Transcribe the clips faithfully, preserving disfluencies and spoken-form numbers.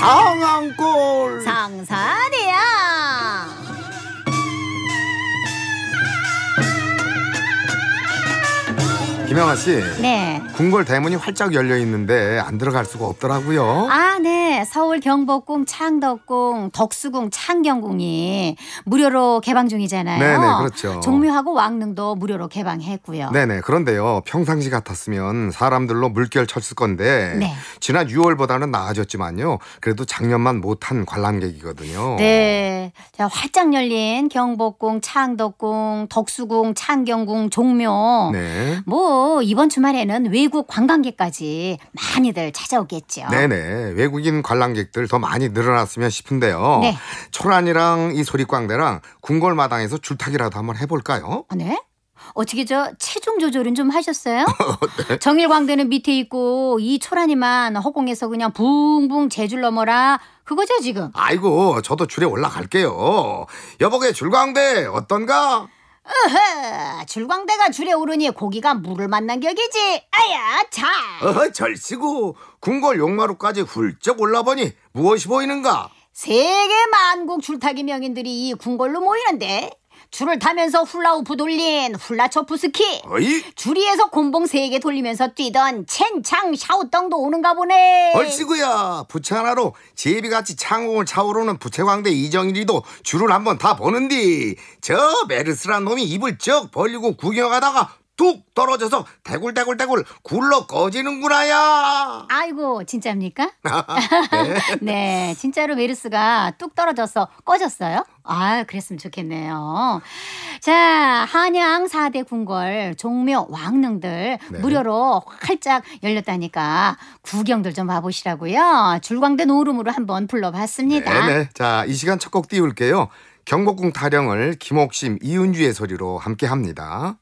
상암골 상사디야. 김영아 씨, 네. 궁궐 대문이 활짝 열려 있는데 안 들어갈 수가 없더라고요. 아, 네. 서울 경복궁, 창덕궁, 덕수궁, 창경궁이 무료로 개방 중이잖아요. 네, 네, 그렇죠. 종묘하고 왕릉도 무료로 개방했고요. 네, 네. 그런데요, 평상시 같았으면 사람들로 물결 쳤을 건데 네. 지난 유월보다는 나아졌지만요, 그래도 작년만 못한 관람객이거든요. 네, 자, 활짝 열린 경복궁, 창덕궁, 덕수궁, 창경궁, 종묘. 네. 뭐 이번 주말에는 외국 관광객까지 많이들 찾아오겠죠. 네네. 외국인 관람객들 더 많이 늘어났으면 싶은데요. 네. 초란이랑 이 소리광대랑 궁궐마당에서 줄타기라도 한번 해볼까요? 네? 어떻게 저 체중 조절은 좀 하셨어요? 네. 정일광대는 밑에 있고 이 초란이만 허공에서 그냥 붕붕 제줄 넘어라. 그거죠 지금? 아이고 저도 줄에 올라갈게요. 여보게 줄광대 어떤가? 으흐, 줄광대가 줄에 오르니 고기가 물을 만난 격이지. 아야, 자. 어허, 절씨고 궁궐 용마루까지 훌쩍 올라보니 무엇이 보이는가? 세계 만국 줄타기 명인들이 이 궁궐로 모이는데 줄을 타면서 훌라후프 돌린 훌라초프 스키, 어이? 줄이에서 곤봉 세 개 돌리면서 뛰던 첸창 샤오떵도 오는가 보네. 얼씨구야, 부채 하나로 제비같이 창공을 차오르는 부채광대 이정일이도 줄을 한번 다 보는디. 저 메르스란 놈이 입을 쩍 벌리고 구경하다가 뚝 떨어져서 대굴대굴대굴 굴러 꺼지는구나야. 아이고 진짜입니까? 네. 네, 진짜로 메르스가 뚝 떨어져서 꺼졌어요? 아, 그랬으면 좋겠네요. 자, 한양 사 대 궁궐, 종묘, 왕릉들 네. 무료로 활짝 열렸다니까 구경들 좀 와보시라고요. 줄광대 노름으로 한번 불러봤습니다. 네네. 자, 이 시간 첫 곡 띄울게요. 경복궁 타령을 김옥심, 이은주의 소리로 함께합니다.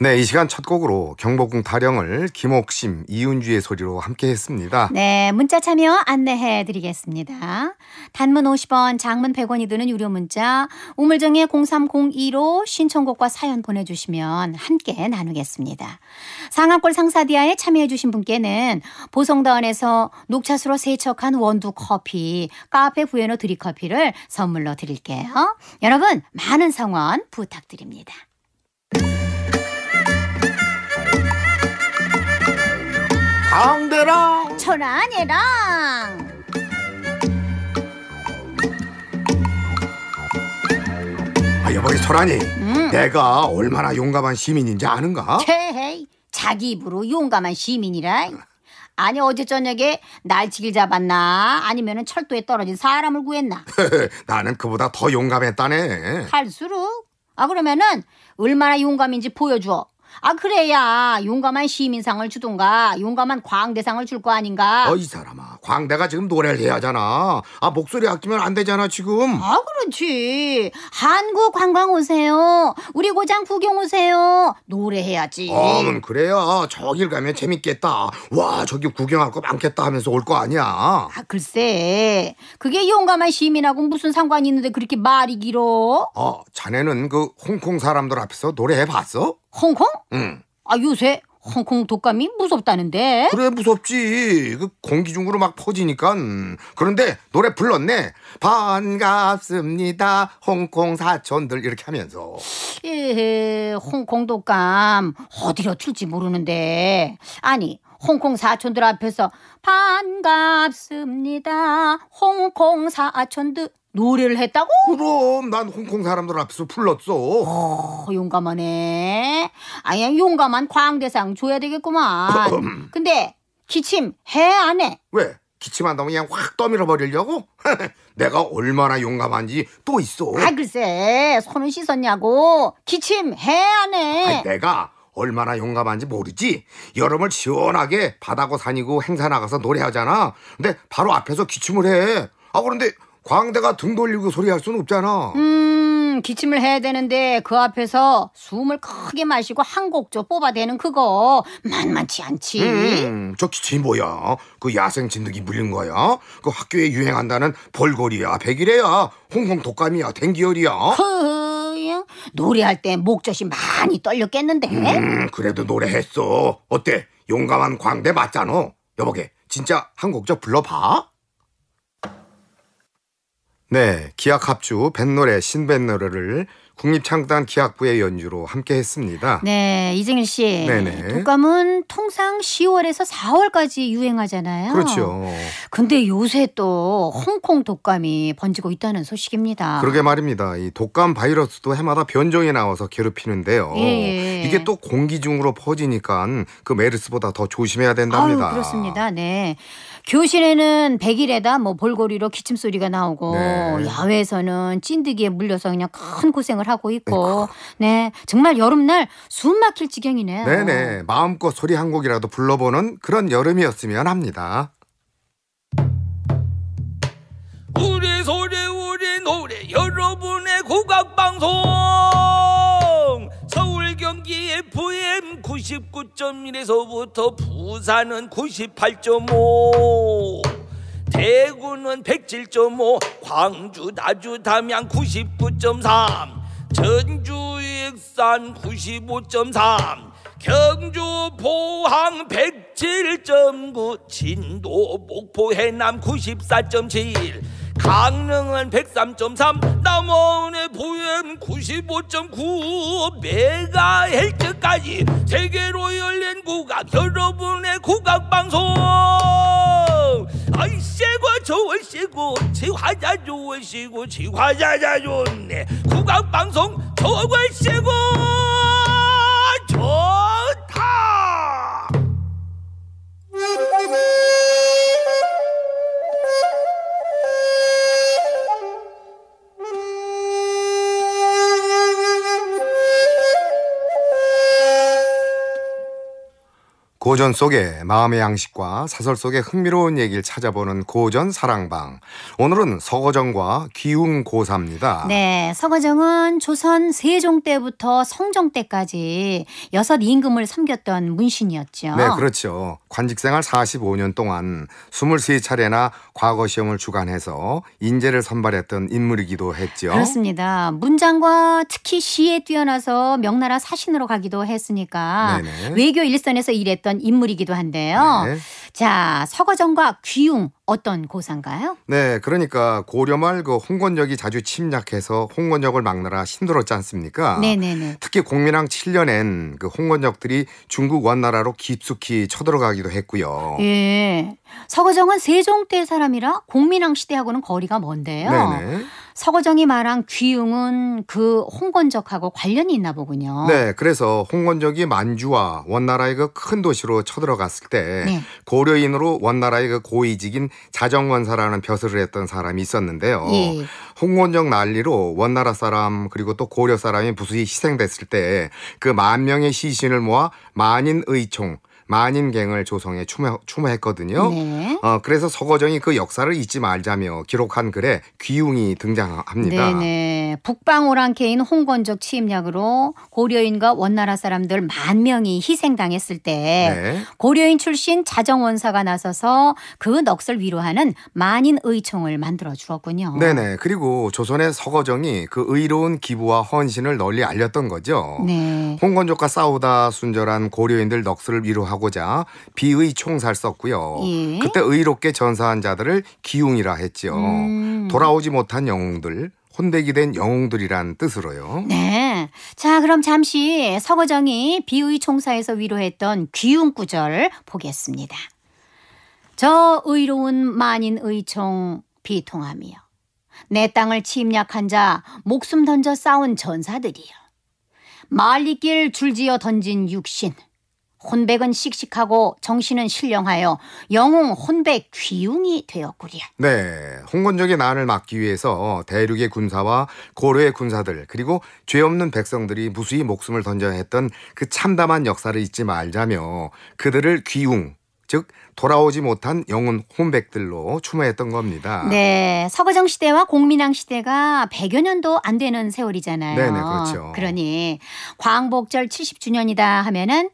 네, 이 시간 첫 곡으로 경복궁 타령을 김옥심, 이은주의 소리로 함께 했습니다. 네, 문자 참여 안내해드리겠습니다. 단문 오십 원, 장문 백 원이 드는 유료 문자 우물정의 공삼공이로 신청곡과 사연 보내주시면 함께 나누겠습니다. 상암골 상사디아에 참여해주신 분께는 보성다원에서 녹차수로 세척한 원두 커피, 카페 부에노 드립커피를 선물로 드릴게요. 여러분, 많은 성원 부탁드립니다. 강대랑 천안이랑 아 여보기 소란이 음. 내가 얼마나 용감한 시민인지 아는가? 헤헤 자기 입으로 용감한 시민이라. 아니 어제 저녁에 날치기를 잡았나 아니면 철도에 떨어진 사람을 구했나? 나는 그보다 더 용감했다네. 갈수록 아 그러면은 얼마나 용감인지 보여줘. 아 그래야 용감한 시민상을 주던가 용감한 광대상을 줄 거 아닌가. 어 이 사람아 광대가 지금 노래를 해야 하잖아. 아 목소리 아끼면 안 되잖아 지금. 아 그렇지. 한국 관광 오세요. 우리 고장 구경 오세요. 노래해야지. 어음 그래야 저길 가면 재밌겠다. 와 저기 구경할 거 많겠다 하면서 올 거 아니야. 아 글쎄 그게 용감한 시민하고 무슨 상관이 있는데 그렇게 말이 길어. 어 자네는 그 홍콩 사람들 앞에서 노래해봤어? 홍콩? 응. 아 요새 홍콩 독감이 무섭다는데. 그래 무섭지. 그 공기 중으로 막 퍼지니까. 그런데 노래 불렀네. 반갑습니다 홍콩 사촌들 이렇게 하면서. 에헤 홍콩 독감 어디로 튈지 모르는데. 아니 홍콩 사촌들 앞에서 반갑습니다 홍콩 사촌들 노래를 했다고? 그럼 난 홍콩 사람들 앞에서 불렀어. 어, 용감하네. 아야 용감한 광대상 줘야 되겠구만. 근데 기침 해 안 해? 왜? 기침한다면 그냥 확 떠밀어 버리려고? 내가 얼마나 용감한지 또 있어. 아 글쎄 손은 씻었냐고. 기침 해 안 해? 아니, 내가 얼마나 용감한지 모르지. 여름을 시원하게 바다고 산이고 행사 나가서 노래하잖아. 근데 바로 앞에서 기침을 해. 아 그런데 광대가 등 돌리고 소리할 수는 없잖아. 음, 기침을 해야 되는데 그 앞에서 숨을 크게 마시고 한 곡조 뽑아대는 그거 만만치 않지. 음, 저 기침이 뭐야? 그 야생 진드기 물린 거야? 그 학교에 유행한다는 벌거리야, 백일해야, 홍콩 독감이야, 댕기열이야. 허허, 노래할 때 목젖이 많이 떨렸겠는데? 음, 그래도 노래했어. 어때? 용감한 광대 맞잖아. 여보게, 진짜 한 곡조 불러봐. 네, 기악합주 뱃노래 신뱃노래를 국립창단 기악부의 연주로 함께했습니다. 네, 이정일 씨. 네네. 독감은 통상 시월에서 사월까지 유행하잖아요. 그렇죠. 근데 요새 또 홍콩 독감이 번지고 있다는 소식입니다. 그러게 말입니다. 이 독감 바이러스도 해마다 변종이 나와서 괴롭히는데요. 예. 이게 또 공기 중으로 퍼지니까 그 메르스보다 더 조심해야 된답니다. 아유, 그렇습니다. 네. 교실에는 백일에다 뭐 볼거리로 기침 소리가 나오고 네. 야외에서는 찐득이에 물려서 그냥 큰 고생을 하고 있고 에이쿠. 네 정말 여름날 숨 막힐 지경이네요. 네네 마음껏 소리 한 곡이라도 불러보는 그런 여름이었으면 합니다. 우리 소리 우리 노래 여러분의 국악방송 서울 경기 에프엠 구십구 점 일에서부터 부산은 구십팔 점 오 대구는 백칠 점 오 광주 나주 담양 구십구 점 삼 전주 익산 구십오 점 삼 경주 포항 백칠 점 구 진도 목포 해남 구십사 점 칠 강릉은 백삼 점 삼 남원의 부엠 구십오 점 구 메가헬츠까지 세계로 열린 국악 여러분의 국악방송 아이씨고 좋으시고 지화자 좋으시고 지화자자 좋네 국악방송 좋으시고 좋다. 고전 속의 마음의 양식과 사설 속의 흥미로운 얘기를 찾아보는 고전 사랑방. 오늘은 서거정과 기흥고사입니다. 네, 서거정은 조선 세종 때부터 성종 때까지 여섯 임금을 섬겼던 문신이었죠. 네, 그렇죠. 관직생활 사십오 년 동안 스물세 차례나 과거시험을 주관해서 인재를 선발했던 인물이기도 했죠. 그렇습니다. 문장과 특히 시에 뛰어나서 명나라 사신으로 가기도 했으니까 네네. 외교 일선에서 일했던 인물이기도 한데요. 네. 자, 서거정과 귀웅 어떤 고사인가요? 네, 그러니까 고려 말 그 홍건적이 자주 침략해서 홍건적을 막느라 힘들었지 않습니까? 네네네. 특히 공민왕 칠 년엔 그 홍건적들이 중국 원나라로 깊숙이 쳐들어가기도 했고요. 예, 서거정은 세종 때 사람이라 공민왕 시대하고는 거리가 먼데요. 네네. 서거정이 말한 귀웅은 그 홍건적하고 관련이 있나 보군요. 네, 그래서 홍건적이 만주와 원나라의 그 큰 도시로 쳐들어갔을 때 네. 고려인으로 원나라의 그 고위직인 자정원사라는 벼슬을 했던 사람이 있었는데요. 예. 홍건적 난리로 원나라 사람 그리고 또 고려 사람이 부수히 희생됐을 때 그 만 명의 시신을 모아 만인의총 만인갱을 조성해 추모, 추모했거든요. 네. 어, 그래서 서거정이 그 역사를 잊지 말자며 기록한 글에 귀웅이 등장합니다. 네네. 북방오랑캐인 홍건적 침략으로 고려인과 원나라 사람들 만 명이 희생당했을 때 네. 고려인 출신 자정원사가 나서서 그 넋을 위로하는 만인의총을 만들어주었군요. 네네. 그리고 조선의 서거정이 그 의로운 기부와 헌신을 널리 알렸던 거죠. 네. 홍건적과 싸우다 순절한 고려인들 넋을 위로하고 고자 비의 총살 썼고요. 예. 그때 의롭게 전사한 자들을 기웅이라 했죠. 음. 돌아오지 못한 영웅들, 혼되기 된 영웅들이란 뜻으로요. 네. 자, 그럼 잠시 서거정이 비의 총사에서 위로했던 기웅 구절 보겠습니다. 저 의로운 만인의총 비통함이여. 내 땅을 침략한 자 목숨 던져 싸운 전사들이여. 말리길 줄지어 던진 육신. 혼백은 씩씩하고 정신은 신령하여 영웅 혼백 귀웅이 되었구려. 네, 홍건적의 난을 막기 위해서 대륙의 군사와 고려의 군사들 그리고 죄 없는 백성들이 무수히 목숨을 던져야 했던 그 참담한 역사를 잊지 말자며 그들을 귀웅 즉 돌아오지 못한 영웅 혼백들로 추모했던 겁니다. 네. 서거정 시대와 공민왕 시대가 백여 년도 안 되는 세월이잖아요. 네네, 그렇죠. 그러니 광복절 칠십 주년이다 하면은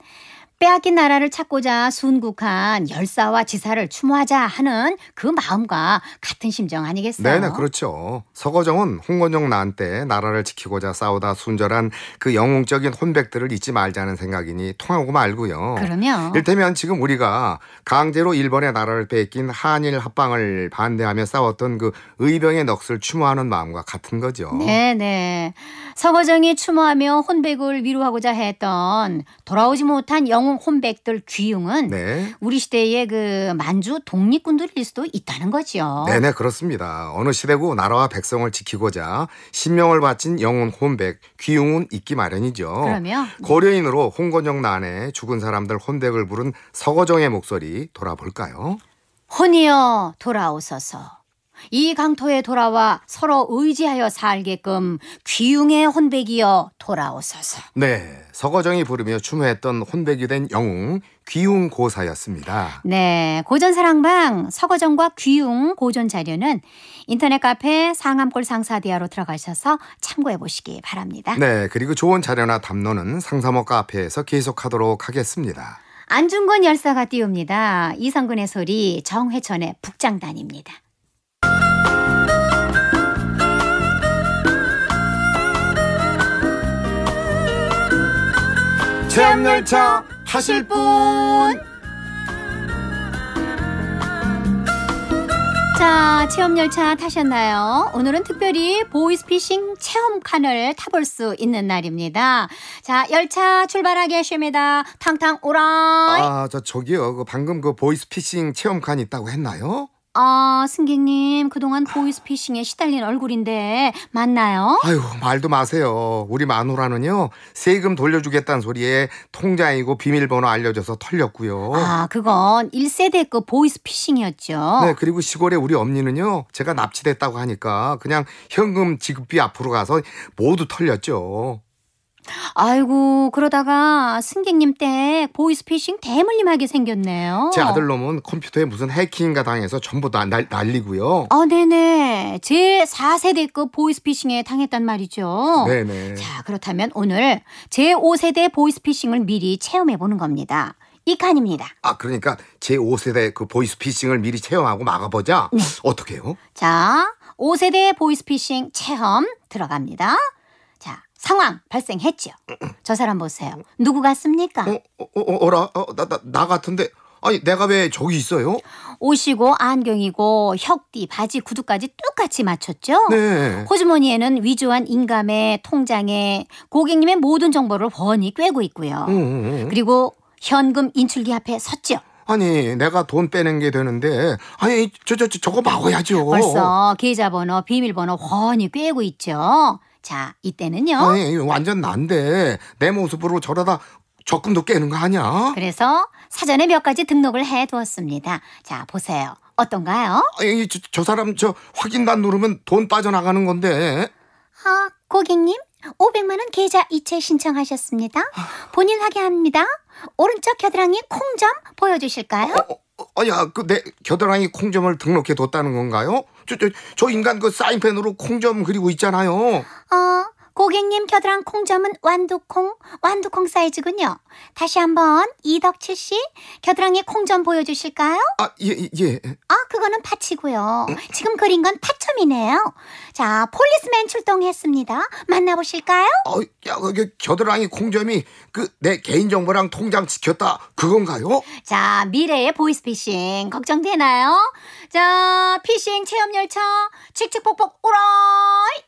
빼앗긴 나라를 찾고자 순국한 열사와 지사를 추모하자 하는 그 마음과 같은 심정 아니겠어요? 네네, 그렇죠. 서거정은 홍건적 난 때 나라를 지키고자 싸우다 순절한 그 영웅적인 혼백들을 잊지 말자는 생각이니 통하고 말고요. 그러면 일테면 지금 우리가 강제로 일본의 나라를 빼앗긴 한일 합방을 반대하며 싸웠던 그 의병의 넋을 추모하는 마음과 같은 거죠. 네네. 서거정이 추모하며 혼백을 위로하고자 했던 돌아오지 못한 영웅 혼백들 귀웅은 네. 우리 시대의 그 만주 독립군들일 수도 있다는 거죠. 네네, 그렇습니다. 어느 시대고 나라와 백성을 지키고자 신명을 바친 영웅 혼백 귀웅은 있기 마련이죠. 그러면 고려인으로 홍건적 난에 죽은 사람들 혼백을 부른 서거정의 목소리 돌아볼까요? 혼이여 돌아오소서. 이 강토에 돌아와 서로 의지하여 살게끔 귀웅의 혼백이여 돌아오소서. 네, 서거정이 부르며 추모했던 혼백이 된 영웅 귀웅 고사였습니다. 네, 고전사랑방 서거정과 귀웅 고전 자료는 인터넷 카페 상암골 상사디야로 들어가셔서 참고해 보시기 바랍니다. 네, 그리고 좋은 자료나 담론은 상삼호 카페에서 계속하도록 하겠습니다. 안중근 열사가 띄웁니다. 이성근의 소리 정회천의 북장단입니다. 체험열차 타실 분? 자, 체험열차 타셨나요? 오늘은 특별히 보이스피싱 체험칸을 타볼 수 있는 날입니다. 자, 열차 출발하겠습니다. 탕탕 오라이. 아, 저, 저기요. 그 방금 그 보이스피싱 체험칸 있다고 했나요? 아, 승객님, 그동안 보이스피싱에 시달린 얼굴인데 맞나요? 아유, 말도 마세요. 우리 마누라는요, 세금 돌려주겠다는 소리에 통장이고 비밀번호 알려줘서 털렸고요. 아, 그건 일 세대급 보이스피싱이었죠. 네, 그리고 시골에 우리 엄니는요, 제가 납치됐다고 하니까 그냥 현금 지급비 앞으로 가서 모두 털렸죠. 아이고, 그러다가 승객님 댁 보이스피싱 대물림하게 생겼네요. 제 아들놈은 컴퓨터에 무슨 해킹인가 당해서 전부 다 날, 날리고요. 아, 네네. 제사 세대급 보이스피싱에 당했단 말이죠. 네네. 자, 그렇다면 오늘 제오 세대 보이스피싱을 미리 체험해보는 겁니다. 이 칸입니다. 아, 그러니까 제오 세대 그 보이스피싱을 미리 체험하고 막아보자? 네. 어떻게 해요? 자, 오 세대 보이스피싱 체험 들어갑니다. 자, 상황 발생했죠. 저 사람 보세요. 누구 같습니까? 어, 어, 어, 어라, 어, 나, 나, 나 같은데. 아니, 내가 왜 저기 있어요? 옷이고 안경이고 혁띠, 바지, 구두까지 똑같이 맞췄죠? 네. 호주머니에는 위조한 인감의 통장에 고객님의 모든 정보를 훤히 꿰고 있고요. 음, 음. 그리고 현금 인출기 앞에 섰죠. 아니, 내가 돈 빼낸 게 되는데, 아니, 저, 저, 저, 저거 막아야죠. 벌써 계좌번호, 비밀번호 훤히 꿰고 있죠. 자, 이때는요. 아니, 완전 난데 내 모습으로 저러다 적금도 깨는 거 아니야? 그래서 사전에 몇 가지 등록을 해두었습니다. 자, 보세요. 어떤가요? 아니, 저, 저 사람 저 확인단 누르면 돈 빠져나가는 건데. 아, 고객님, 오백만 원 계좌 이체 신청하셨습니다. 본인 확인합니다. 오른쪽 겨드랑이 콩점 보여주실까요? 어, 어, 어, 야, 그 내 겨드랑이 콩점을 등록해뒀다는 건가요? 저, 저, 저 인간 그 사인펜으로 콩점 그리고 있잖아요. 어, 고객님 겨드랑 콩점은 완두콩, 완두콩 사이즈군요. 다시 한번 이덕칠 씨 겨드랑이 콩점 보여주실까요? 아, 예, 예. 아, 그거는 파치고요. 음? 지금 그린 건 파점이네요. 자, 폴리스맨 출동했습니다. 만나보실까요? 어, 야, 그 겨드랑이 콩점이 그 내 개인정보랑 통장 지켰다 그건가요? 자, 미래의 보이스피싱 걱정되나요? 자, 피싱 체험 열차 칙칙폭폭 오라이.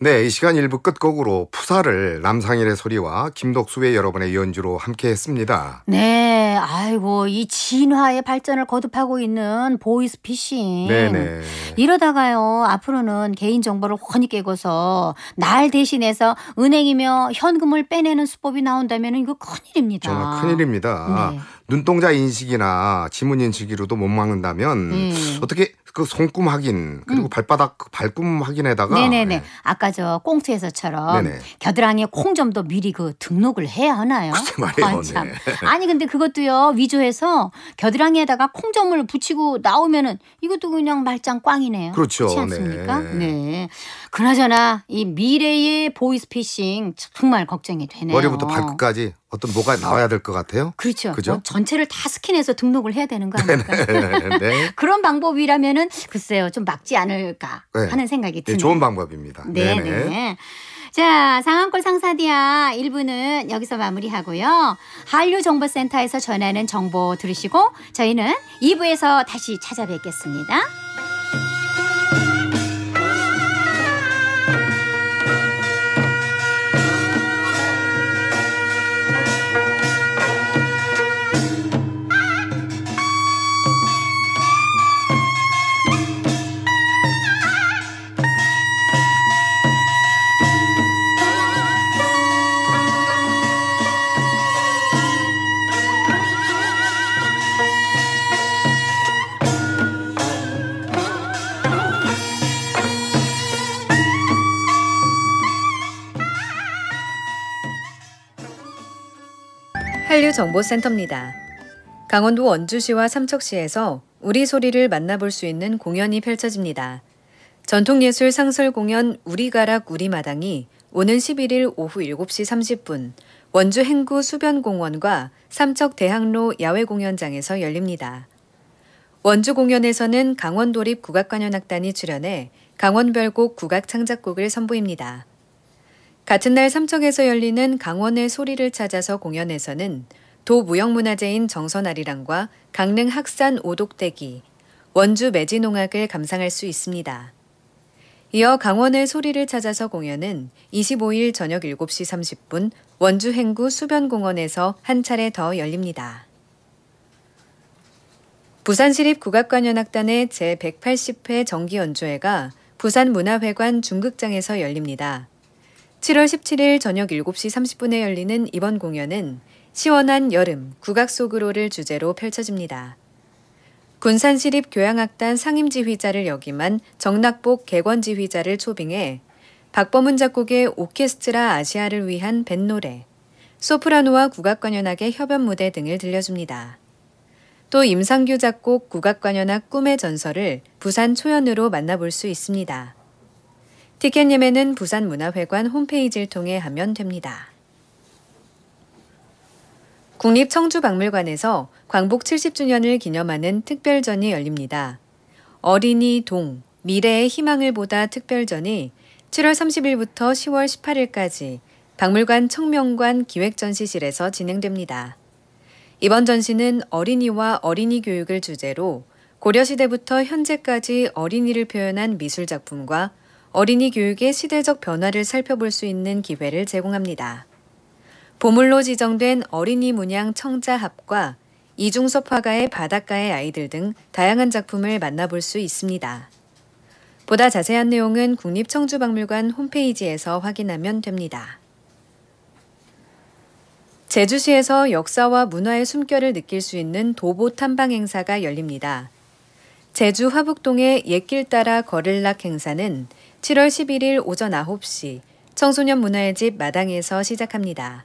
네, 이 시간 일 부 끝곡으로 푸사를 남상일의 소리와 김덕수의 여러분의 연주로 함께했습니다. 네, 아이고, 이 진화의 발전을 거듭하고 있는 보이스피싱. 네네. 이러다가요, 앞으로는 개인정보를 훤히 깨고서 날 대신해서 은행이며 현금을 빼내는 수법이 나온다면 이거 큰일입니다. 정말 큰일입니다. 네. 눈동자 인식이나 지문 인식으로도 못 막는다면 음. 어떻게 그 손금 확인 그리고 음. 발바닥 발꿈 확인에다가 네네네. 네. 아까 저 꽁트에서처럼 네네. 겨드랑이에 콩점도 미리 그 등록을 해야 하나요? 그치 말이에요. 아, 네. 아니, 근데 그것도요 위조해서 겨드랑이에다가 콩점을 붙이고 나오면은 이것도 그냥 말짱 꽝이네요. 그렇죠. 그렇지 않습니까? 네. 네. 그나저나 이 미래의 보이스피싱 정말 걱정이 되네요. 머리부터 발끝까지. 어떤 뭐가 나와야 될 것 같아요? 그렇죠. 그죠? 뭐 전체를 다 스킨해서 등록을 해야 되는 거 아닙니까? 네. 그런 방법이라면은 글쎄요. 좀 막지 않을까 네. 하는 생각이 드네요. 네, 좋은 방법입니다. 네네. 네네. 자, 상암골 상사디야 일 부는 여기서 마무리하고요. 한류정보센터에서 전하는 정보 들으시고 저희는 이 부에서 다시 찾아뵙겠습니다. 한류정보센터입니다. 강원도 원주시와 삼척시에서 우리 소리를 만나볼 수 있는 공연이 펼쳐집니다. 전통예술 상설공연 우리가락 우리마당이 오는 십일 일 오후 일곱 시 삼십 분 원주 행구 수변공원과 삼척대학로 야외공연장에서 열립니다. 원주 공연에서는 강원도립 국악관현악단이 출연해 강원별곡 국악창작곡을 선보입니다. 같은 날 삼척에서 열리는 강원의 소리를 찾아서 공연에서는 도무형문화재인 정선아리랑과 강릉 학산 오독대기, 원주 매진농악을 감상할 수 있습니다. 이어 강원의 소리를 찾아서 공연은 이십오 일 저녁 일곱 시 삼십 분 원주 행구 수변공원에서 한 차례 더 열립니다. 부산시립국악관현악단의 제백팔십 회 정기연주회가 부산문화회관 중극장에서 열립니다. 칠월 십칠일 저녁 일곱 시 삼십 분에 열리는 이번 공연은 시원한 여름, 국악 속으로를 주제로 펼쳐집니다. 군산시립교향악단 상임지휘자를 역임한 정낙복 객원지휘자를 초빙해 박범은 작곡의 오케스트라 아시아를 위한 뱃노래, 소프라노와 국악관현악의 협연무대 등을 들려줍니다. 또 임상규 작곡 국악관현악 꿈의 전설을 부산 초연으로 만나볼 수 있습니다. 티켓 예매는 부산문화회관 홈페이지를 통해 하면 됩니다. 국립청주박물관에서 광복 칠십 주년을 기념하는 특별전이 열립니다. 어린이 동, 미래의 희망을 보다 특별전이 칠월 삼십일부터 시월 십팔일까지 박물관 청명관 기획전시실에서 진행됩니다. 이번 전시는 어린이와 어린이 교육을 주제로 고려시대부터 현재까지 어린이를 표현한 미술작품과 어린이 교육의 시대적 변화를 살펴볼 수 있는 기회를 제공합니다. 보물로 지정된 어린이 문양 청자합과 이중섭 화가의 바닷가의 아이들 등 다양한 작품을 만나볼 수 있습니다. 보다 자세한 내용은 국립청주박물관 홈페이지에서 확인하면 됩니다. 제주시에서 역사와 문화의 숨결을 느낄 수 있는 도보 탐방 행사가 열립니다. 제주 화북동의 옛길 따라 걸을락 행사는 칠월 십일일 오전 아홉 시 청소년 문화의 집 마당에서 시작합니다.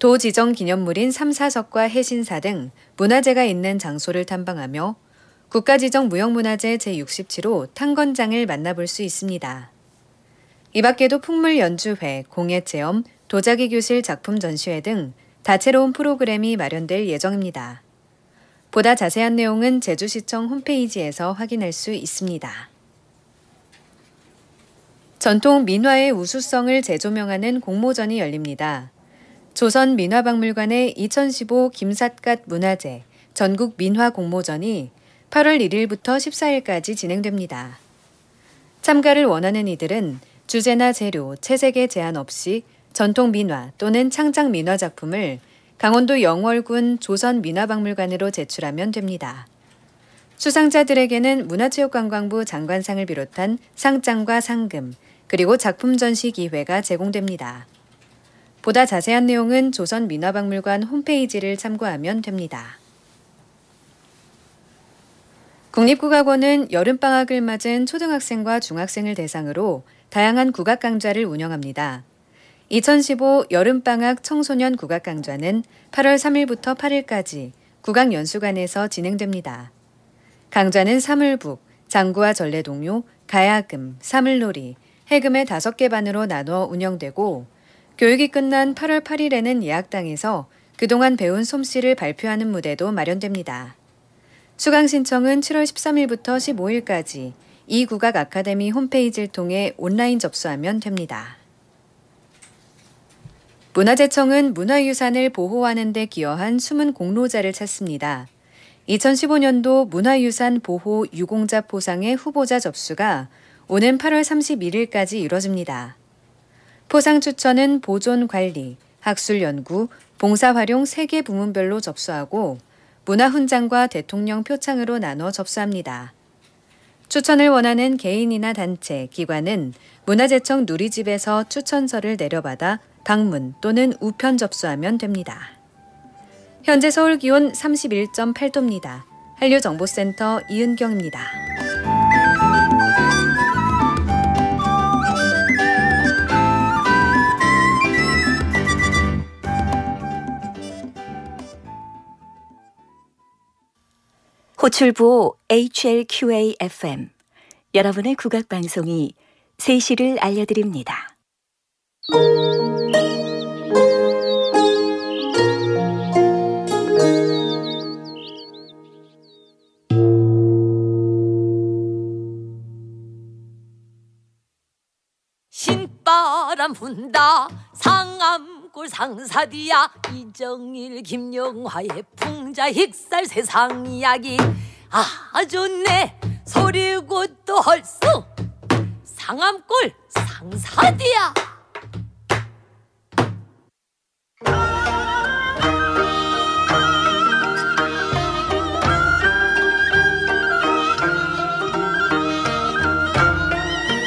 도 지정 기념물인 삼사석과 해신사 등 문화재가 있는 장소를 탐방하며 국가지정 무형문화재 제육십칠 호 탄건장을 만나볼 수 있습니다. 이 밖에도 풍물연주회, 공예체험, 도자기 교실 작품 전시회 등 다채로운 프로그램이 마련될 예정입니다. 보다 자세한 내용은 제주시청 홈페이지에서 확인할 수 있습니다. 전통 민화의 우수성을 재조명하는 공모전이 열립니다. 조선민화박물관의 이천십오 김삿갓 문화제 전국 민화 공모전이 팔월 일일부터 십사일까지 진행됩니다. 참가를 원하는 이들은 주제나 재료, 채색에 제한 없이 전통 민화 또는 창작 민화 작품을 강원도 영월군 조선민화박물관으로 제출하면 됩니다. 수상자들에게는 문화체육관광부 장관상을 비롯한 상장과 상금, 그리고 작품 전시 기회가 제공됩니다. 보다 자세한 내용은 조선민화박물관 홈페이지를 참고하면 됩니다. 국립국악원은 여름방학을 맞은 초등학생과 중학생을 대상으로 다양한 국악 강좌를 운영합니다. 이천십오 여름방학 청소년 국악 강좌는 팔월 삼일부터 팔일까지 국악연수관에서 진행됩니다. 강좌는 사물북, 장구와 전래동요, 가야금, 사물놀이, 해금의 다섯 개 반으로 나눠 운영되고 교육이 끝난 팔월 팔일에는 예약당에서 그동안 배운 솜씨를 발표하는 무대도 마련됩니다. 수강 신청은 칠월 십삼일부터 십오일까지 이국악 아카데미 홈페이지를 통해 온라인 접수하면 됩니다. 문화재청은 문화유산을 보호하는 데 기여한 숨은 공로자를 찾습니다. 이천십오 년도 문화유산 보호 유공자 포상의 후보자 접수가 오는 팔월 삼십일일까지 이뤄집니다. 포상 추천은 보존 관리, 학술 연구, 봉사 활용 세 개 부문별로 접수하고 문화훈장과 대통령 표창으로 나눠 접수합니다. 추천을 원하는 개인이나 단체, 기관은 문화재청 누리집에서 추천서를 내려받아 방문 또는 우편 접수하면 됩니다. 현재 서울 기온 삼십일 점 팔 도입니다. 한류정보센터 이은경입니다. 호출부 에이치엘큐에이 에프엠, 여러분의 국악방송이 세시를 알려드립니다. 신바람 분다 상암골 상사디야 이정일 김영화의 풍자 익살 세상 이야기 아 좋네 소리고 또 헐수 상암골 상사디야.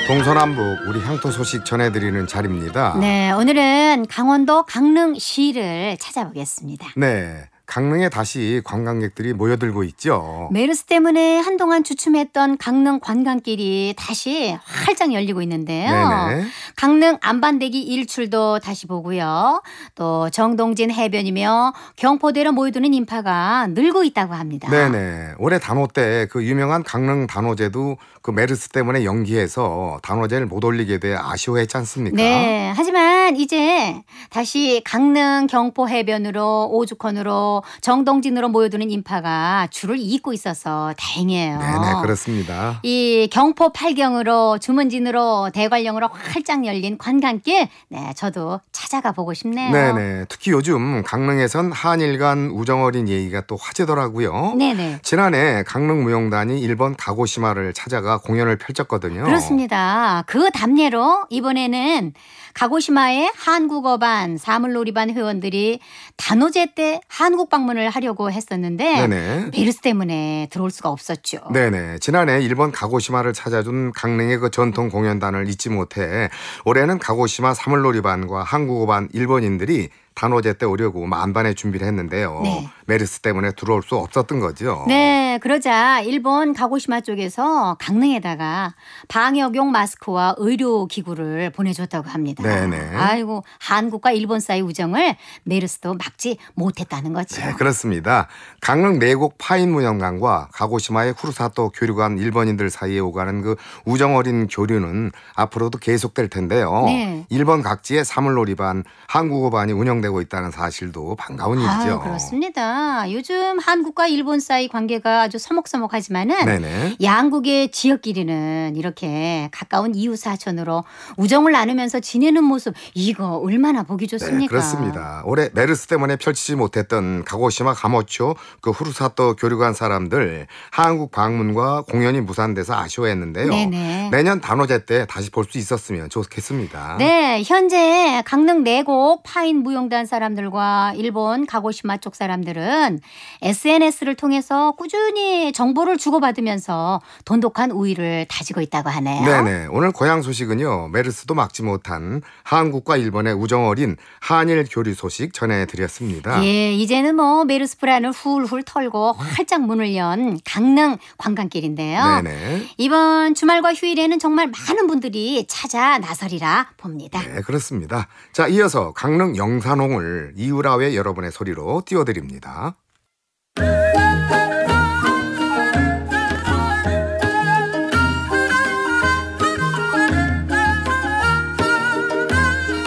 동서남북 우리 향토 소식 전해드리는 자리입니다. 네, 오늘은 강원도 강릉시를 찾아보겠습니다. 네, 강릉에 다시 관광객들이 모여들고 있죠. 메르스 때문에 한동안 주춤했던 강릉 관광길이 다시 활짝 열리고 있는데요. 네네. 강릉 안반대기 일출도 다시 보고요. 또 정동진 해변이며 경포대로 모여드는 인파가 늘고 있다고 합니다. 네네. 올해 단오 때 그 유명한 강릉 단오제도 그 메르스 때문에 연기해서 단오제를 못 올리게 돼 아쉬워했지 않습니까? 네. 하지만 이제 다시 강릉 경포 해변으로 오죽헌으로 정동진으로 모여드는 인파가 줄을 잇고 있어서 다행이에요. 네, 그렇습니다. 이 경포 팔경으로 주문진으로 대관령으로 활짝 열린 관광길, 네, 저도 찾아가 보고 싶네요. 네네. 특히 요즘 강릉에선 한일간 우정어린 얘기가 또 화제더라고요. 네네. 지난해 강릉 무용단이 일본 가고시마를 찾아가 공연을 펼쳤거든요. 그렇습니다. 그 답례로 이번에는 가고시마의 한국어반 사물놀이반 회원들이 단오제 때 한국 방문을 하려고 했었는데 네네. 메르스 때문에 들어올 수가 없었죠. 네네. 지난해 일본 가고시마를 찾아준 강릉의 그 전통 공연단을 잊지 못해 올해는 가고시마 사물놀이반과 한국어반 일본인들이 단오제 때 오려고 만반의 준비를 했는데요. 네. 메르스 때문에 들어올 수 없었던 거죠. 네. 그러자 일본 가고시마 쪽에서 강릉에다가 방역용 마스크와 의료기구를 보내줬다고 합니다. 네네. 아이고, 한국과 일본 사이 우정을 메르스도 막지 못했다는 거죠. 네, 그렇습니다. 강릉 내곡 파인무형관과 가고시마의 후루사토 교류관 일본인들 사이에 오가는 그 우정어린 교류는 앞으로도 계속될 텐데요. 네. 일본 각지의 사물놀이반, 한국어반이 운영 되고 있다는 사실도 반가운 일이죠. 아, 그렇습니다. 요즘 한국과 일본 사이 관계가 아주 서먹서먹하지만은 네네. 양국의 지역끼리는 이렇게 가까운 이웃사촌으로 우정을 나누면서 지내는 모습, 이거 얼마나 보기 좋습니까? 네, 그렇습니다. 올해 메르스 때문에 펼치지 못했던 가고시마 가모초 그 후루사토 교류관 사람들 한국 방문과 공연이 무산돼서 아쉬워했는데요. 네네. 내년 단오제 때 다시 볼 수 있었으면 좋겠습니다. 네, 현재 강릉 내곡 파인 무용 단 사람들과 일본 가고시마 쪽 사람들은 에스엔에스를 통해서 꾸준히 정보를 주고받으면서 돈독한 우위를 다지고 있다고 하네요. 네네. 오늘 고향 소식은요. 메르스도 막지 못한 한국과 일본의 우정어린 한일 교류 소식 전해드렸습니다. 예, 이제는 뭐 메르스 불안을 훌훌 털고 활짝 문을 연 강릉 관광길인데요. 네네. 이번 주말과 휴일에는 정말 많은 분들이 찾아 나서리라 봅니다. 네, 그렇습니다. 자, 이어서 강릉 영상 산홍을 이유라의 여러분의 소리로 띄워드립니다.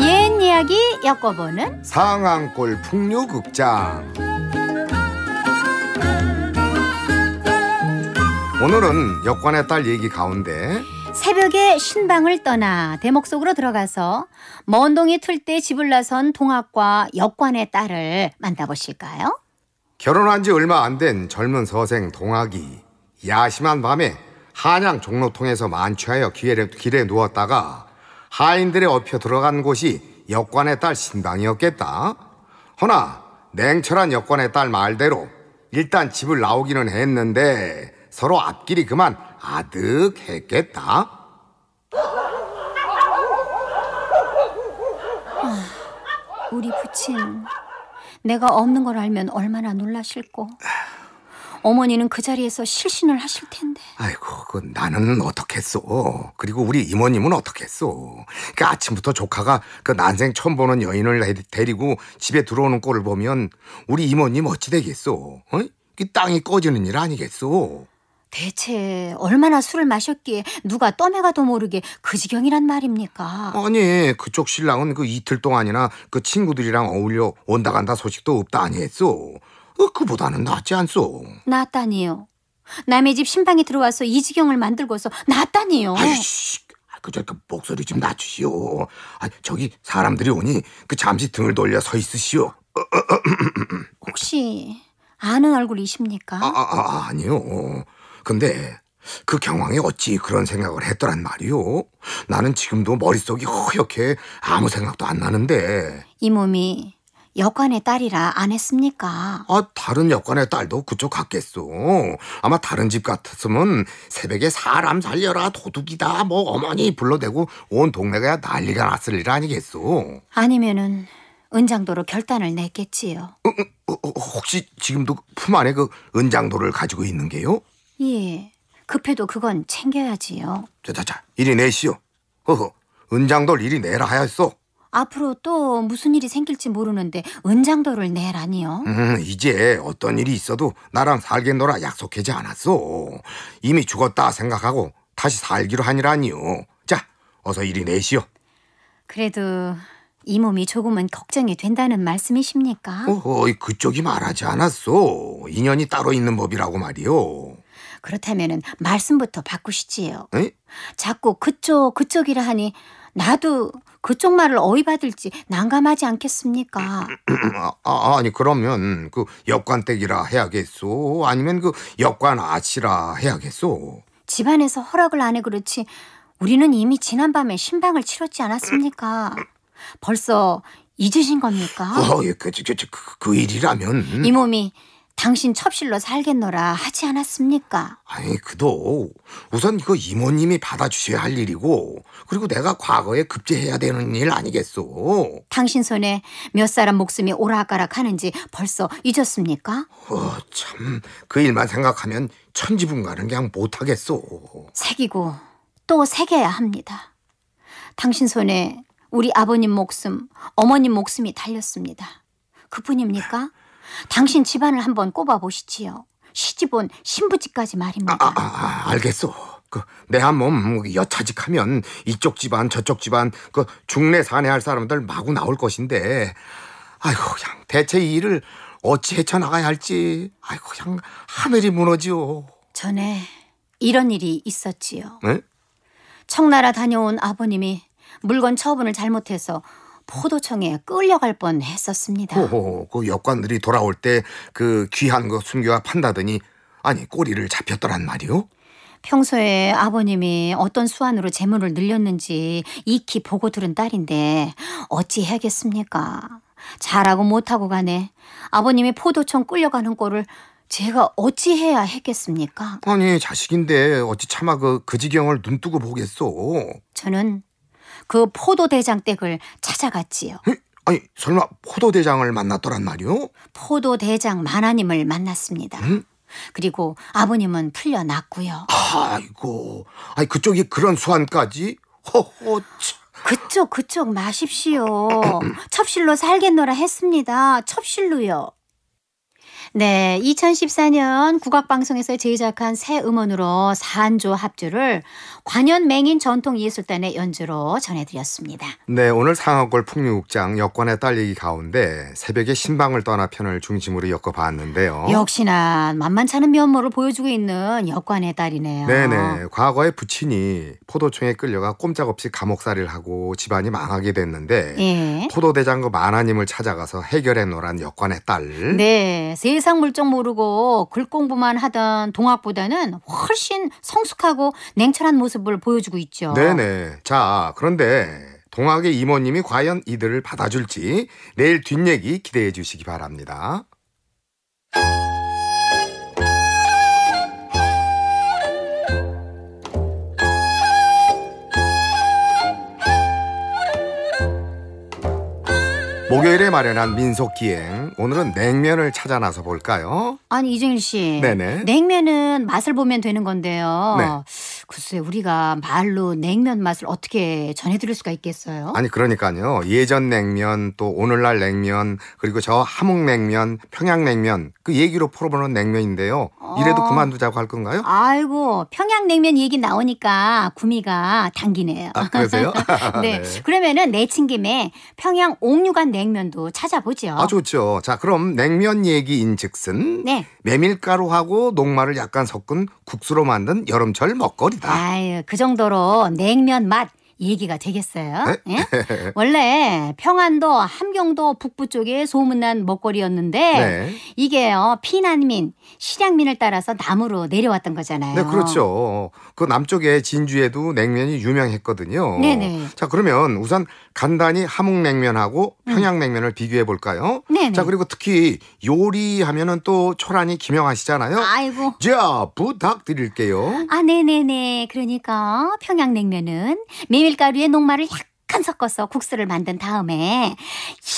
옛 이야기 엮어보는 상암골 풍류극장. 오늘은 역관의 딸 얘기 가운데 새벽에 신방을 떠나 대목 속으로 들어가서 먼 동이 틀 때 집을 나선 동학과 역관의 딸을 만나보실까요? 결혼한 지 얼마 안 된 젊은 서생 동학이 야심한 밤에 한양 종로통에서 만취하여 길에, 길에 누웠다가 하인들의 엎혀 들어간 곳이 역관의 딸 신방이었겠다. 허나 냉철한 역관의 딸 말대로 일단 집을 나오기는 했는데 서로 앞길이 그만 아득했겠다. 아, 우리 부친 내가 없는 걸 알면 얼마나 놀라실꼬. 어머니는 그 자리에서 실신을 하실 텐데. 아이고, 그 나는 어떻겠소. 그리고 우리 이모님은 어떻겠소. 그 아침부터 조카가 그 난생 처음 보는 여인을 데리고 집에 들어오는 꼴을 보면 우리 이모님 어찌 되겠소. 어? 그 땅이 꺼지는 일 아니겠소. 대체 얼마나 술을 마셨기에 누가 떠매가도 모르게 그 지경이란 말입니까? 아니, 그쪽 신랑은 그 이틀 동안이나 그 친구들이랑 어울려 온다 간다 소식도 없다 아니했소. 어, 그보다는 낫지 않소. 낫다니요. 남의 집 신방에 들어와서 이 지경을 만들고서 낫다니요. 아이씨, 그저 그 목소리 좀 낮추시오. 아, 저기 사람들이 오니 그 잠시 등을 돌려 서 있으시오. 혹시 아는 얼굴이십니까? 아, 아, 아, 아니요. 근데 그 경황에 어찌 그런 생각을 했더란 말이오. 나는 지금도 머릿속이 허옇게 아무 생각도 안 나는데. 이 몸이 역관의 딸이라 안 했습니까? 아, 다른 역관의 딸도 그쪽 같겠소. 아마 다른 집 같았으면 새벽에 사람 살려라 도둑이다 뭐 어머니 불러대고 온 동네가 난리가 났을 일 아니겠소. 아니면은 은장도로 결단을 냈겠지요. 어, 어, 어, 혹시 지금도 품 안에 그 은장도를 가지고 있는 게요? 예, 급해도 그건 챙겨야지요. 자자자, 이리 내시오. 허허, 은장도를 이리 내라 하였소. 앞으로 또 무슨 일이 생길지 모르는데 은장도를 내라니요? 음, 이제 어떤 일이 있어도 나랑 살겠노라 약속하지 않았소. 이미 죽었다 생각하고 다시 살기로 하니라니요. 자, 어서 이리 내시오. 그래도 이 몸이 조금은 걱정이 된다는 말씀이십니까? 어, 그쪽이 말하지 않았소. 인연이 따로 있는 법이라고 말이요. 그렇다면 말씀부터 바꾸시지요. 에? 자꾸 그쪽 그쪽이라 하니 나도 그쪽 말을 어이받을지 난감하지 않겠습니까? 아, 아니 그러면 그 역관댁이라 해야겠소? 아니면 그 역관아치라 해야겠소? 집안에서 허락을 안 해 그렇지 우리는 이미 지난밤에 신방을 치렀지 않았습니까? 벌써 잊으신 겁니까? 어, 그, 그, 그, 그 일이라면 이 몸이 당신 첩실로 살겠노라 하지 않았습니까? 아니 그도 우선 그 이모님이 받아주셔야 할 일이고 그리고 내가 과거에 급제해야 되는 일 아니겠소? 당신 손에 몇 사람 목숨이 오락가락 하는지 벌써 잊었습니까? 어, 참 그 일만 생각하면 천지분간은 그냥 못하겠소. 새기고 또 새겨야 합니다. 당신 손에 우리 아버님 목숨, 어머님 목숨이 달렸습니다. 그뿐입니까? 당신 집안을 한번 꼽아보시지요. 시집온 신부집까지 말입니다. 아, 아, 아, 알겠소. 그 내 한 몸 여차직하면 이쪽 집안 저쪽 집안 그 중내 산해할 사람들 마구 나올 것인데 아이고 그냥 대체 이 일을 어찌 헤쳐나가야 할지 아이고 그냥 하늘이 무너지요. 전에 이런 일이 있었지요. 네? 청나라 다녀온 아버님이 물건 처분을 잘못해서 포도청에 끌려갈 뻔 했었습니다. 오호, 그 역관들이 돌아올 때 그 귀한 거 숨겨 판다더니 아니 꼬리를 잡혔더란 말이요? 평소에 아버님이 어떤 수완으로 재물을 늘렸는지 익히 보고 들은 딸인데 어찌 해야겠습니까? 잘하고 못하고 간에 아버님이 포도청 끌려가는 꼴을 제가 어찌 해야 했겠습니까? 아니 자식인데 어찌 차마 그, 그 지경을 눈뜨고 보겠소? 저는 그 포도대장댁을 찾아갔지요. 에? 아니 설마 포도대장을 만났더란 말이요? 포도대장 만하님을 만났습니다. 음? 그리고 아버님은 풀려났고요. 아이고, 아니 그쪽이 그런 수완까지? 허허. 그쪽 그쪽 마십시오. 첩실로 살겠노라 했습니다. 첩실로요. 네, 이천십사 년 국악방송에서 제작한 새 음원으로 사안조 합주를 관현맹인 전통예술단의 연주로 전해드렸습니다. 네, 오늘 상암골 풍류국장 역관의 딸 얘기 가운데 새벽에 신방을 떠나 편을 중심으로 엮어봤는데요. 역시나 만만찮은 면모를 보여주고 있는 역관의 딸이네요. 네네, 과거에 부친이 포도청에 끌려가 꼼짝없이 감옥살이를 하고 집안이 망하게 됐는데 예. 포도대장과 만하님을 찾아가서 해결해놓으란 역관의 딸. 네, 세상 세상 물정 모르고 글공부만 하던 동학보다는 훨씬 성숙하고 냉철한 모습을 보여주고 있죠. 네네. 자, 그런데 동학의 이모님이 과연 이들을 받아줄지 내일 뒷얘기 기대해 주시기 바랍니다. 목요일에 마련한 민속기행, 오늘은 냉면을 찾아 나서 볼까요? 아니 이정일 씨, 네네. 냉면은 맛을 보면 되는 건데요. 네. 글쎄 우리가 말로 냉면 맛을 어떻게 전해드릴 수가 있겠어요? 아니 그러니까요. 예전 냉면, 또 오늘날 냉면, 그리고 저 함흥냉면, 평양냉면 그 얘기로 풀어보는 냉면인데요. 어... 이래도 그만두자고 할 건가요? 아이고 평양냉면 얘기 나오니까 구미가 당기네요. 아 그러세요? 네. 네. 그러면은 내친 김에 평양 옥류관 냉면 냉면도 찾아보죠. 아 좋죠. 자 그럼 냉면 얘기인즉슨 네. 메밀가루하고 녹말을 약간 섞은 국수로 만든 여름철 먹거리다. 아유 그 정도로 냉면 맛 얘기가 되겠어요. 네? 네? 원래 평안도 함경도 북부 쪽에 소문난 먹거리였는데 네. 이게요 피난민 실향민을 따라서 남으로 내려왔던 거잖아요. 네 그렇죠. 그 남쪽에 진주에도 냉면이 유명했거든요. 네네. 자 그러면 우선 간단히 함흥냉면하고 평양냉면을 음. 비교해 볼까요? 네네. 자 그리고 특히 요리하면은 또 초란이 김영하시잖아요. 아이고. 자 부탁드릴게요. 아 네네네. 그러니까 평양냉면은 메밀가루에 녹말을 약간 섞어서 국수를 만든 다음에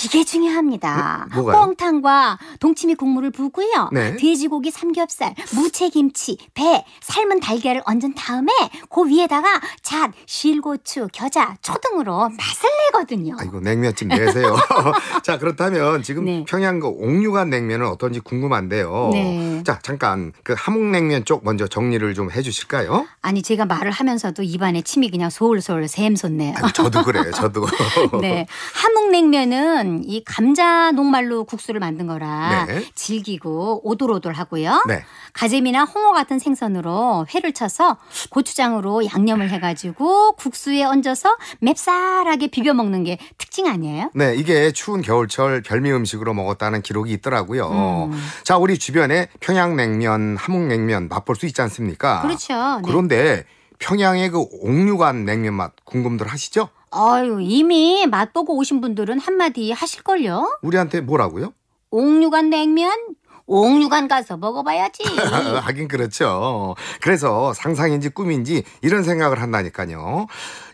이게 중요합니다. 음, 꽁탕과 동치미 국물을 부고요. 네. 돼지고기, 삼겹살, 무채김치, 배, 삶은 달걀을 얹은 다음에 그 위에다가 잣, 실고추, 겨자, 초등으로 맛을 내거든요. 아이고, 냉면집 내세요. 자, 그렇다면 지금 네. 평양과 옥류관 냉면은 어떤지 궁금한데요. 네. 자, 잠깐 그 함흥냉면 쪽 먼저 정리를 좀 해주실까요? 아니, 제가 말을 하면서도 입안에 침이 그냥 솔솔 샘솟네요. 아니, 저도 그래요. 저도. 네, 함흥냉면은 이 감자 녹말로 국수를 만든 거라 네. 질기고 오돌오돌하고요. 네. 가재미나 홍어 같은 생선으로 회를 쳐서 고추장으로 양념을 해가지고 국수에 얹어서 맵쌀하게 비벼 먹는 게 특징 아니에요? 네, 이게 추운 겨울철 별미 음식으로 먹었다는 기록이 있더라고요. 음. 자, 우리 주변에 평양냉면, 함흥냉면 맛볼 수 있지 않습니까? 그렇죠. 그런데 네. 평양의 그 옥류관 냉면 맛 궁금들 하시죠? 아유, 이미 맛보고 오신 분들은 한마디 하실걸요? 우리한테 뭐라고요? 옥류관 냉면? 옥류관 가서 먹어봐야지. 하긴 그렇죠. 그래서 상상인지 꿈인지 이런 생각을 한다니까요.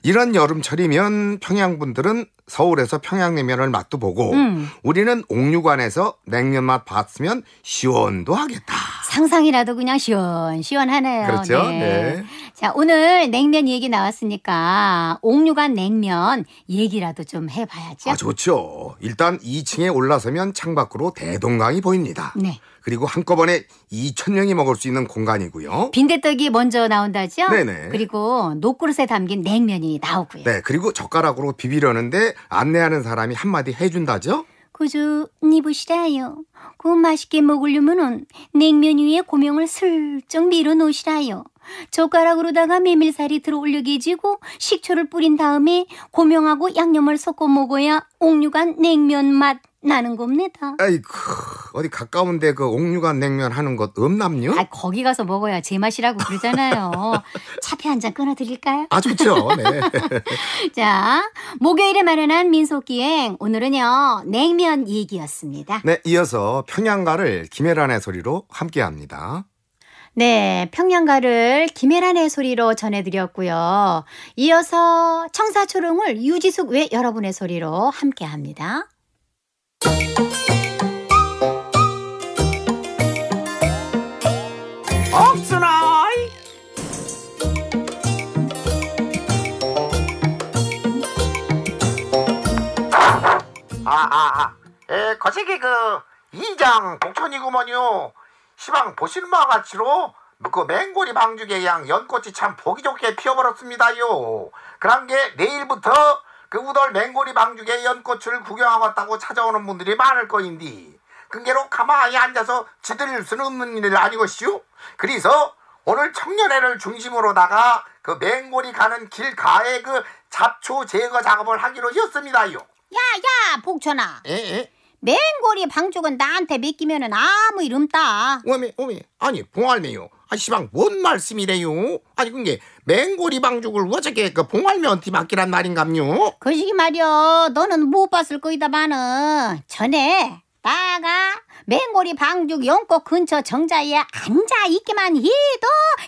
이런 여름철이면 평양분들은 서울에서 평양냉면을 맛도 보고 음. 우리는 옥류관에서 냉면 맛 봤으면 시원도 하겠다. 상상이라도 그냥 시원시원하네요. 그렇죠. 네. 네. 자, 오늘 냉면 얘기 나왔으니까 옥류관 냉면 얘기라도 좀 해봐야죠. 아, 좋죠. 일단 이 층에 올라서면 창밖으로 대동강이 보입니다. 네. 그리고 한꺼번에 이천 명이 먹을 수 있는 공간이고요. 빈대떡이 먼저 나온다죠? 네네. 그리고 녹그릇에 담긴 냉면이 나오고요. 네. 그리고 젓가락으로 비비려는데 안내하는 사람이 한마디 해준다죠? 그저 니보시라요. 그 맛있게 먹으려면 냉면 위에 고명을 슬쩍 밀어 놓으시라요. 젓가락으로다가 메밀살이 들어 올려게지고 식초를 뿌린 다음에 고명하고 양념을 섞어 먹어야 옥류관 냉면 맛 나는 겁니다. 아이고, 어디 가까운데 그 옥류관 냉면 하는 곳 없남요? 아, 거기 가서 먹어야 제맛이라고 그러잖아요. 차표 한 잔 끊어드릴까요? 아, 좋죠. 네. 자, 목요일에 마련한 민속기행 오늘은요 냉면 얘기였습니다. 네, 이어서 평양가를 김혜란의 소리로 함께합니다. 네, 평양가를 김혜란의 소리로 전해드렸고요. 이어서 청사초롱을 유지숙 외 여러분의 소리로 함께합니다. 옥순아이 아아아 에 거시기 그 이장 복촌이구먼요. 시방 보시는 바와 같이로 그 맹고리 방죽의 양 연꽃이 참 보기 좋게 피어버렸습니다요. 그런 게 내일부터 그 우덜 맹고리 방죽의 연꽃을 구경하고 왔다고 찾아오는 분들이 많을 거인디. 근게로 가만히 앉아서 지들 수는 없는 일 아니겠슈? 그래서 오늘 청년회를 중심으로다가 그 맹고리 가는 길 가에 그 잡초 제거 작업을 하기로 했습니다요. 야야 복천아. 에에? 맹고리 방죽은 나한테 맡기면은 아무 일 없다. 어메 어메 아니 봉할매요. 아, 시방 뭔 말씀이래요? 아니 근게 맹고리 방죽을 어저께 그 봉할매한테 맡기란 말인갑요? 그시기 말이여. 너는 못 봤을 거이다마는 전에 나가 맹고리 방죽 연꽃 근처 정자에 앉아있기만 해도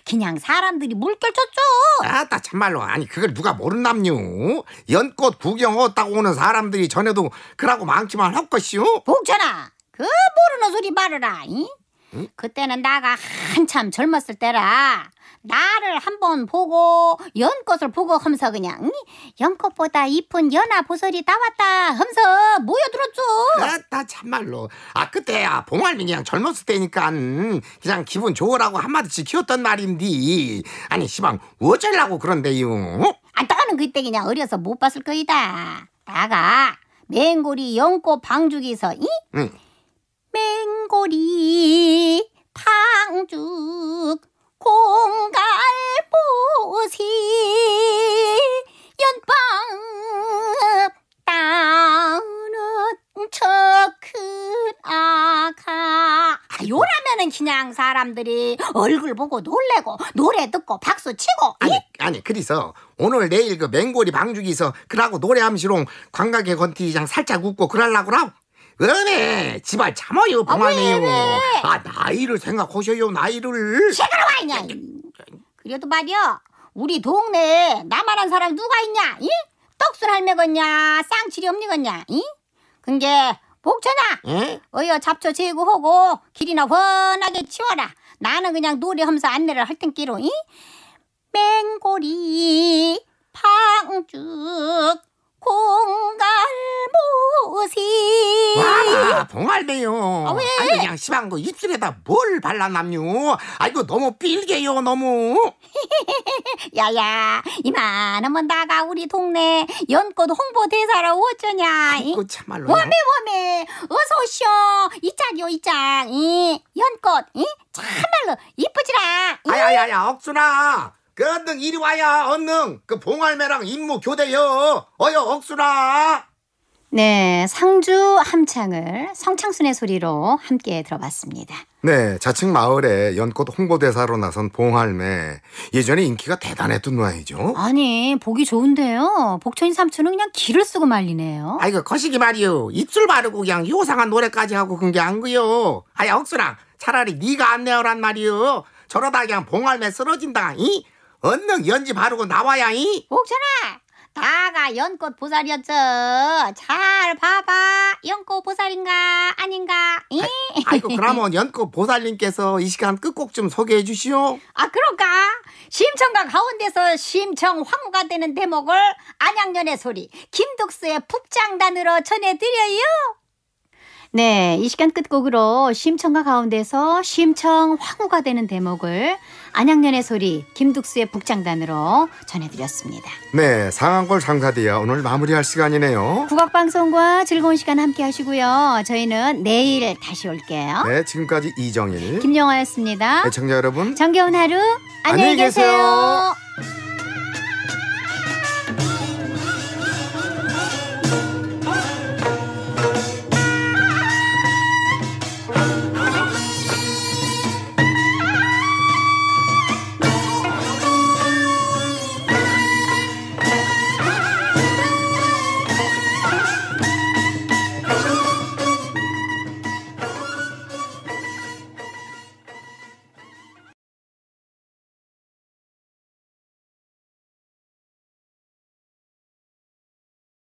그냥 사람들이 물결쳤죠. 아따 참말로. 아니 그걸 누가 모른답뇨. 연꽃 구경 왔다고 오는 사람들이 전에도 그러고 많기만 할 것이오. 복천아 그 모르는 소리 말아라. 이? 응? 그때는 나가 한참 젊었을 때라 나를 한번 보고 연꽃을 보고 험서 그냥 연꽃보다 이쁜 연화 보설이 나왔다 험서 모여들었죠. 아따 참말로. 아 그때야 봉할미 그냥 젊었을 때니까 그냥 기분 좋으라고 한마디씩 키웠던 말인데 아니 시방 어쩌려고 그런데요. 아 나는 그때 그냥 어려서 못 봤을 거이다. 나가 맹고리 연꽃 방죽에서 이? 응. 맹고리 방죽 공갈보세 연방 따는 척큰 아가. 요라면은 그냥 사람들이 얼굴 보고 놀래고 노래 듣고 박수 치고. 아니, 아니 그래서 오늘 내일 그 맹고리 방죽에서 그러고 노래함시롱 관광객 건티장 살짝 웃고 그러려고 그러고. 그러네 지발 참아요 봉하네요. 아, 아 나이를 생각하셔요 나이를. 시끄러워 이냐. 그래도 말이야 우리 동네에 나만한 사람 누가 있냐. 이? 떡순 할매겠냐 쌍치리 엄니겠냐. 근게 복천아, 응? 어여 잡초 제거하고 길이나 훤하게 치워라. 나는 그냥 노래하면서 안내를 할 텐끼로. 이? 맹고리 방죽 공갈모시. 와, 봉알대요. 아, 왜? 아니, 그냥 심한 거 입술에다 뭘 발라놨뇨. 아이고, 너무 삘게요, 너무. 야야, 이만하면 나가 우리 동네 연꽃 홍보대사라 어쩌냐. 아이고, 참말로. 워메, 워메. 어서 오쇼. 이 짝이요, 이 짝. 이 연꽃. 이? 참말로 이쁘지라. 아야야야, 억수라. 그 언능 이리 와야 언능 그 봉알매랑 임무 교대여. 어여 억수라. 네, 상주 함창을 성창순의 소리로 함께 들어봤습니다. 네, 자칭 마을의 연꽃 홍보대사로 나선 봉알매, 예전에 인기가 대단했던 모양이죠. 아니, 보기 좋은데요. 복천이 삼촌은 그냥 기를 쓰고 말리네요. 아이고, 거시기 말이요. 입술 바르고 그냥 요상한 노래까지 하고 그런 게 안구요. 아야 억수라, 차라리 네가 안내어란 말이요. 저러다 그냥 봉알매 쓰러진다. 이? 언능 연지 바르고 나와야. 이? 옥천아, 다가 연꽃 보살이었죠. 잘 봐봐. 연꽃 보살인가 아닌가. 이? 아, 아이고, 그러면 연꽃 보살님께서 이 시간 끝곡 좀 소개해 주시오. 아, 그럴까? 심청가 가운데서 심청 황후가 되는 대목을 안양년의 소리 김덕수의 북장단으로 전해드려요. 네, 이 시간 끝곡으로 심청가 가운데서 심청 황후가 되는 대목을 안양년의 소리 김둑수의 북장단으로 전해드렸습니다. 네, 상암골 상사디야 오늘 마무리할 시간이네요. 국악방송과 즐거운 시간 함께 하시고요. 저희는 내일 다시 올게요. 네, 지금까지 이정일, 김영화였습니다. 애청자 여러분, 정겨운 하루 안녕히 계세요.